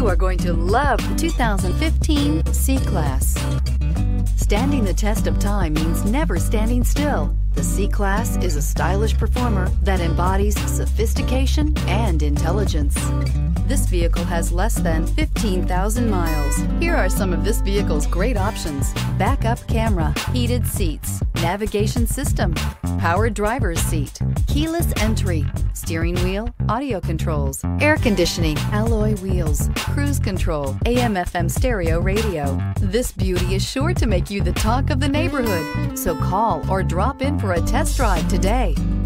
You are going to love the 2015 C-Class. Standing the test of time means never standing still. The C-Class is a stylish performer that embodies sophistication and intelligence. This vehicle has less than 15,000 miles. Here are some of this vehicle's great options: backup camera, heated seats, navigation system, power driver's seat, keyless entry, steering wheel audio controls, air conditioning, alloy wheels, cruise control, AM/FM stereo radio. This beauty is sure to make you the talk of the neighborhood, so call or drop in for a test drive today.